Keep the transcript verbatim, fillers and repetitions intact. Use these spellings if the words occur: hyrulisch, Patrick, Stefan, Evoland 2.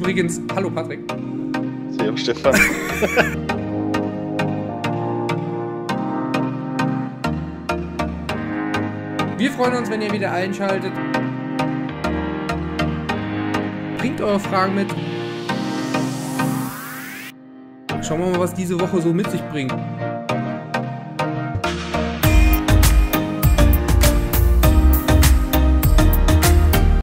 Übrigens, hallo Patrick. Servus Stefan. Wir freuen uns, wenn ihr wieder einschaltet. Bringt eure Fragen mit. Schauen wir mal, was diese Woche so mit sich bringt.